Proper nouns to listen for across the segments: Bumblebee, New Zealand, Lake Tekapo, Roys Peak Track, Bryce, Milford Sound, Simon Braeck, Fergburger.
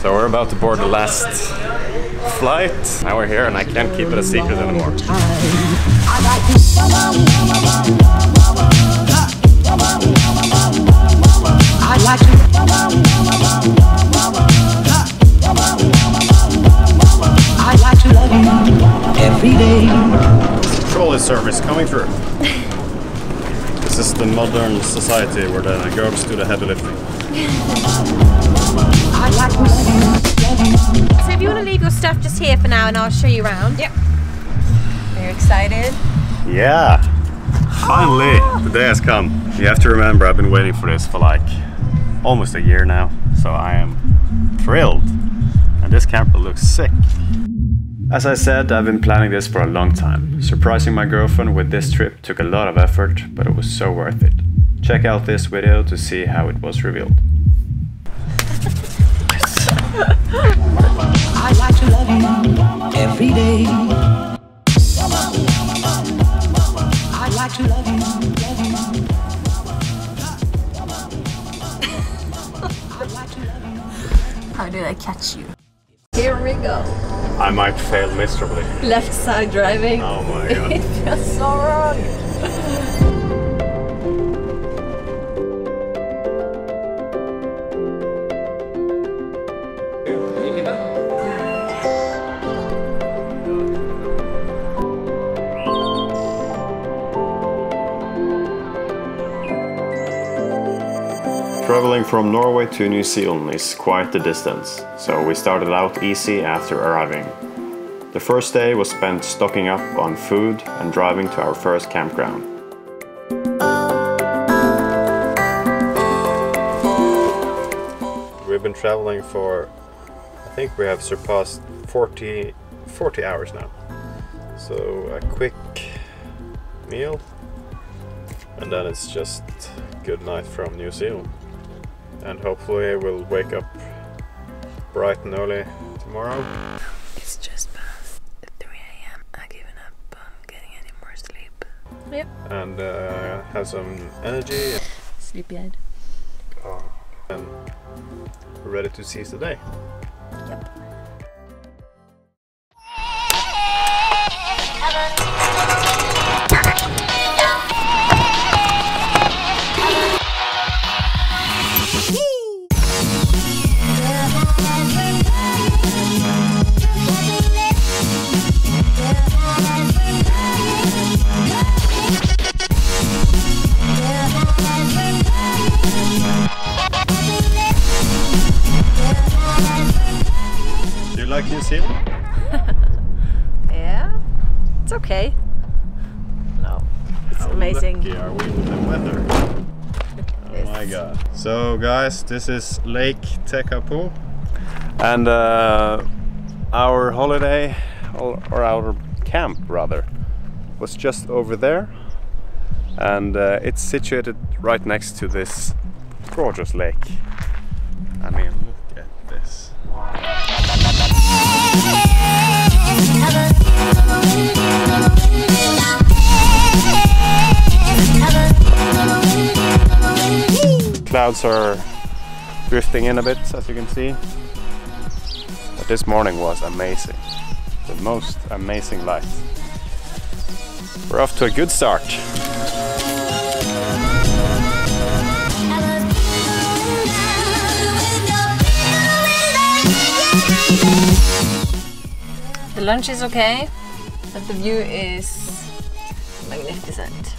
So we're about to board the last flight. Now we're here and I can't keep it a secret anymore. I like to love you every day. Trolley service coming through. This is the modern society where the girls do the heavy lifting. So if you want to leave your stuff just here for now and I'll show you around. Yep. Are you excited? Yeah. Finally, the day has come. You have to remember, I've been waiting for this for like almost a year now. So I am thrilled. And this camper looks sick. As I said, I've been planning this for a long time. Surprising my girlfriend with this trip took a lot of effort, but it was so worth it. Check out this video to see how it was revealed. I like to love you every day. I like to love you. How did I catch you? Here we go. I might fail miserably. Left side driving. Oh my god. It feels so wrong. Traveling from Norway to New Zealand is quite the distance, so we started out easy after arriving. The first day was spent stocking up on food and driving to our first campground. We've been traveling for, I think we have surpassed 40 hours now. So a quick meal and then it's just good night from New Zealand. And hopefully we'll wake up bright and early tomorrow. It's just past 3 AM. I've given up on getting any more sleep. Yep. And have some energy. Sleepy-eyed. Oh. And we're ready to seize the day. Yep. Like New Zealand? Yeah, it's okay. No, it's how amazing. Lucky are we with the weather? Oh my god. So guys, this is Lake Tekapo, and our holiday, or our camp rather, was just over there, and it's situated right next to this gorgeous lake. I mean, look at this. Clouds are drifting in a bit, as you can see, but this morning was amazing, the most amazing light. We're off to a good start. The lunch is okay, but the view is magnificent.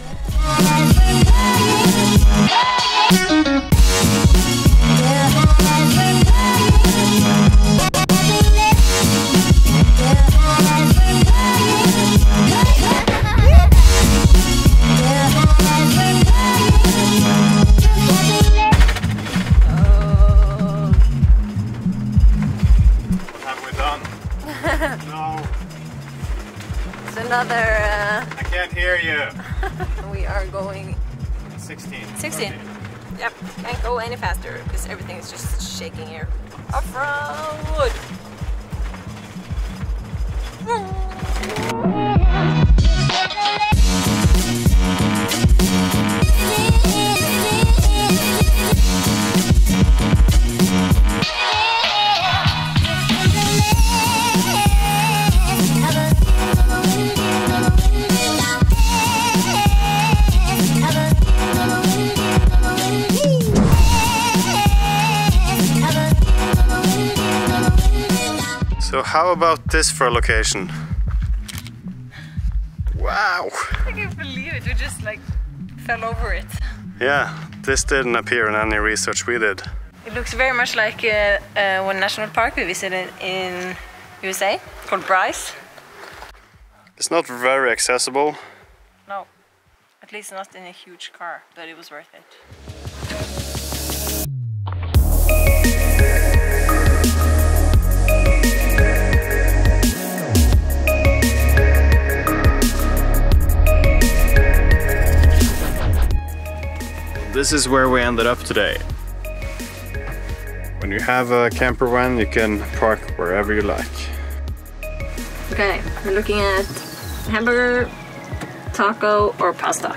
I can't hear you. We are going 16. 16. 13. Yep, can't go any faster because everything is just shaking here. Off-road. So how about this for a location? Wow! I can't believe it, we just like fell over it. Yeah, this didn't appear in any research we did. It looks very much like one national park we visited in USA called Bryce. It's not very accessible. No, at least not in a huge car, but it was worth it. This is where we ended up today. When you have a camper van, you can park wherever you like. Okay, we're looking at hamburger, taco, or pasta.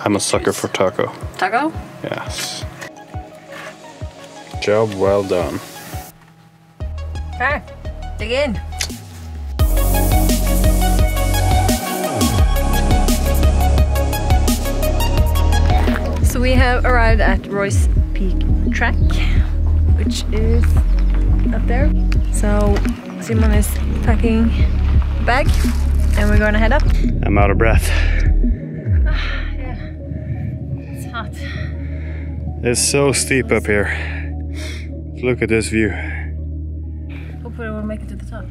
I'm a sucker for taco. Taco? Yes. Job well done. Okay, dig in. We have arrived at Roys Peak Track, which is up there. So Simon is packing the bag and we're gonna head up. I'm out of breath. Yeah, it's hot. It's so steep up here. Look at this view. Hopefully we'll make it to the top.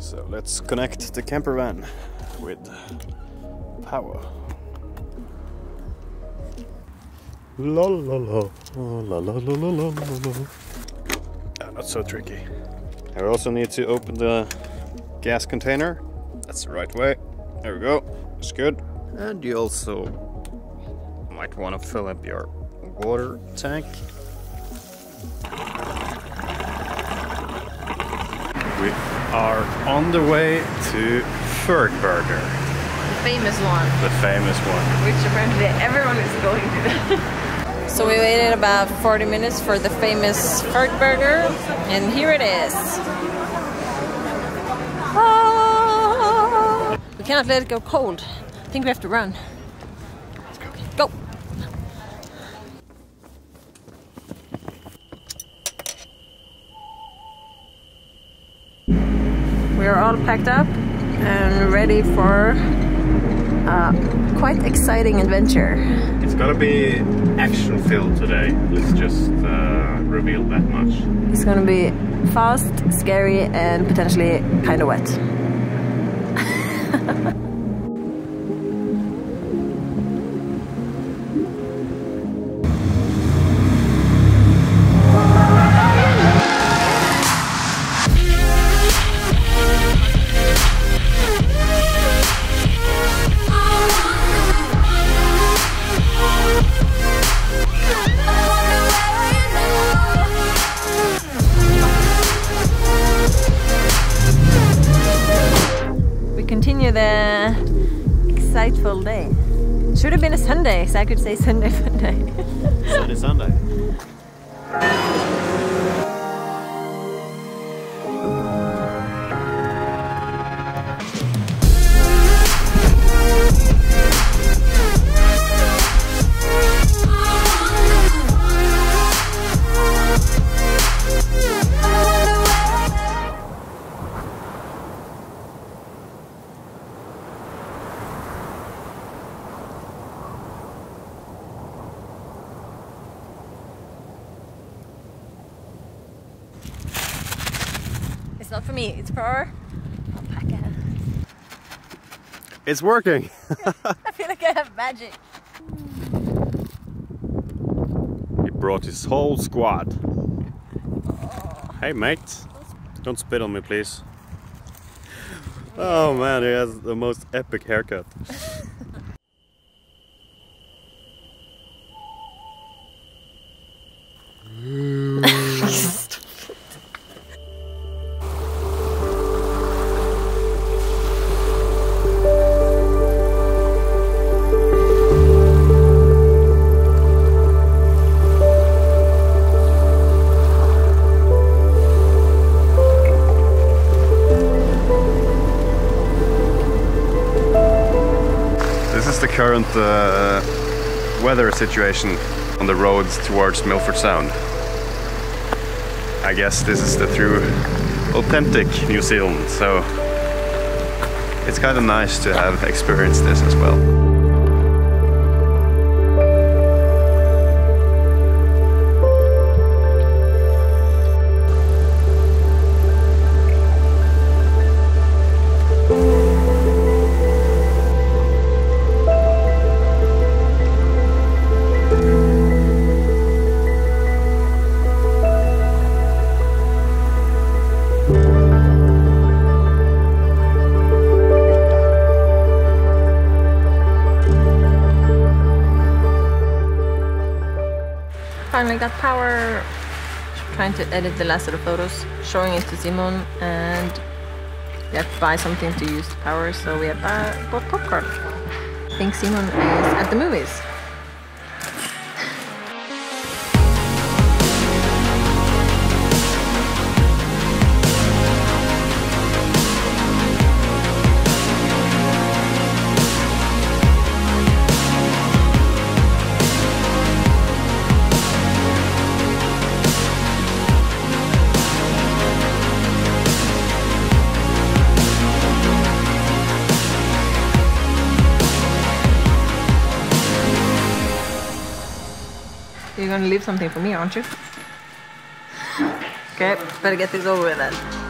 So let's connect the camper van with power. La la la la la la la la. Not so tricky. I also need to open the gas container. That's the right way. There we go. It's good. And you also might want to fill up your water tank. We are on the way to Fergburger. The famous one. The famous one. Which apparently everyone is going to. So we waited about 40 minutes for the famous Fergburger, and here it is. Ah! We cannot let it go cold. I think we have to run. Let's go. Go! We're all packed up and ready for a quite exciting adventure. It's gonna be action-filled today, let's just reveal that much. It's gonna be fast, scary and potentially kind of wet. The exciteful day. Should have been a Sunday, so I could say Sunday fun day. Sunday Sunday. It's not for me, it's for alpaca. It's working! I feel like I have magic. He brought his whole squad. Oh. Hey mate, don't spit on me please. Oh man, he has the most epic haircut. Current weather situation on the roads towards Milford Sound. I guess this is the true authentic New Zealand, so it's kind of nice to have experienced this as well. Finally got power, trying to edit the last set of photos, showing it to Simon, and we have to buy something to use the power, so we have bought popcorn. I think Simon is at the movies. You're gonna leave something for me, aren't you? Okay, better get this over with then.